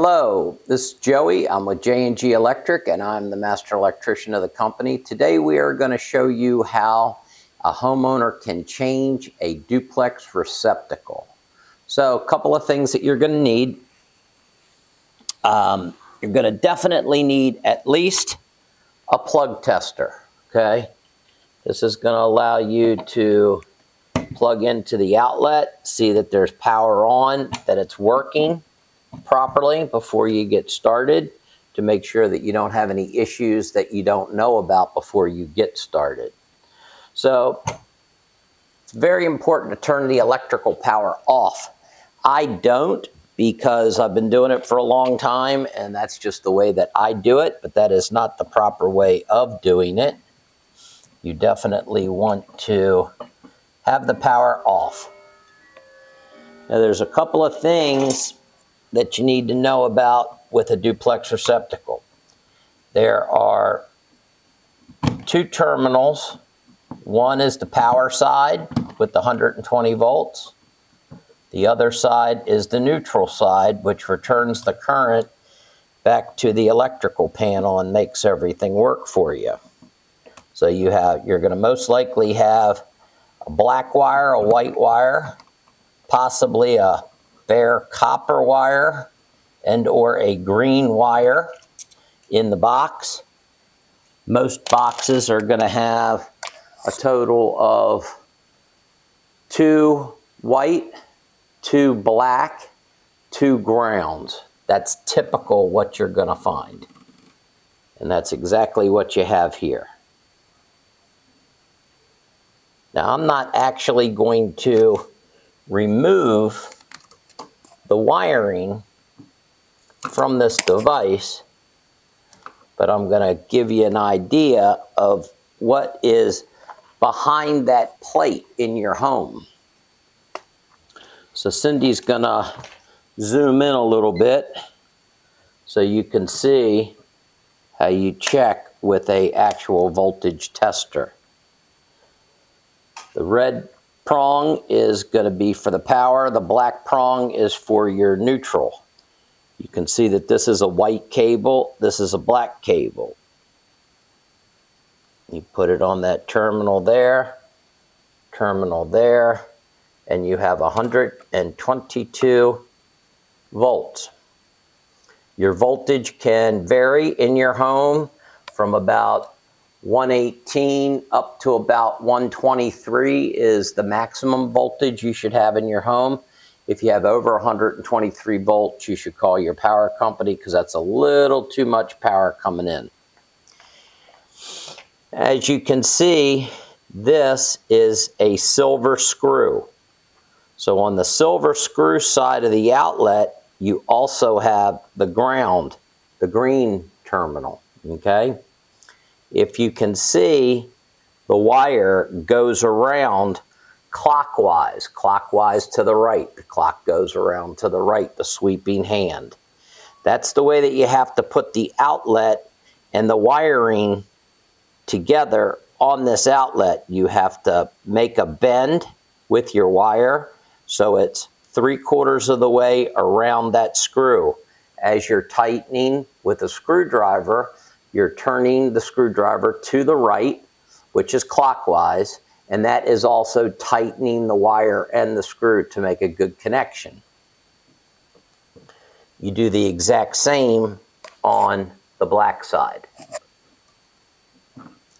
Hello, this is Joey. I'm with J&G Electric and I'm the master electrician of the company. Today we are going to show you how a homeowner can change a duplex receptacle. So a couple of things that you're going to need. You're going to definitely need at least a plug tester, okay? This is going to allow you to plug into the outlet, see that there's power on, that it's working properly before you get started, to make sure that you don't have any issues that you don't know about before you get started. So it's very important to turn the electrical power off. I don't, because I've been doing it for a long time and that's just the way that I do it, but that is not the proper way of doing it. You definitely want to have the power off. Now there's a couple of things that you need to know about with a duplex receptacle. There are two terminals. One is the power side with the 120 volts. The other side is the neutral side, which returns the current back to the electrical panel and makes everything work for you. So you're going to most likely have a black wire, a white wire, possibly a bare copper wire and or a green wire in the box. Most boxes are going to have a total of 2 white, 2 black, 2 grounds. That's typical what you're going to find. And that's exactly what you have here. Now I'm not actually going to remove the wiring from this device, but I'm going to give you an idea of what is behind that plate in your home. So Cindy's going to zoom in a little bit so you can see how you check with an actual voltage tester. The red prong is going to be for the power. The black prong is for your neutral. You can see that this is a white cable. This is a black cable. You put it on that terminal there, and you have 122 volts. Your voltage can vary in your home from about 118 up to about 123 is the maximum voltage you should have in your home. If you have over 123 volts, you should call your power company because that's a little too much power coming in. As you can see, this is a silver screw. So on the silver screw side of the outlet, you also have the ground, the green terminal, okay? If you can see, the wire goes around clockwise to the right. The clock goes around to the right, the sweeping hand. That's the way that you have to put the outlet and the wiring together on this outlet. You have to make a bend with your wire so it's 3/4 of the way around that screw. As you're tightening with a screwdriver, you're turning the screwdriver to the right, which is clockwise, and that is also tightening the wire and the screw to make a good connection. You do the exact same on the black side.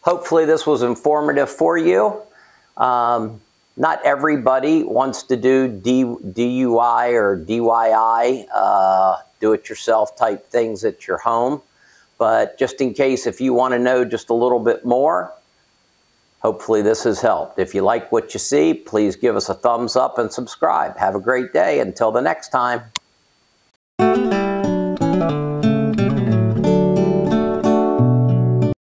Hopefully this was informative for you. Not everybody wants to do DUI or DIY, do-it-yourself type things at your home. But just in case, if you want to know just a little bit more, hopefully this has helped. If you like what you see, please give us a thumbs up and subscribe. Have a great day. Until the next time.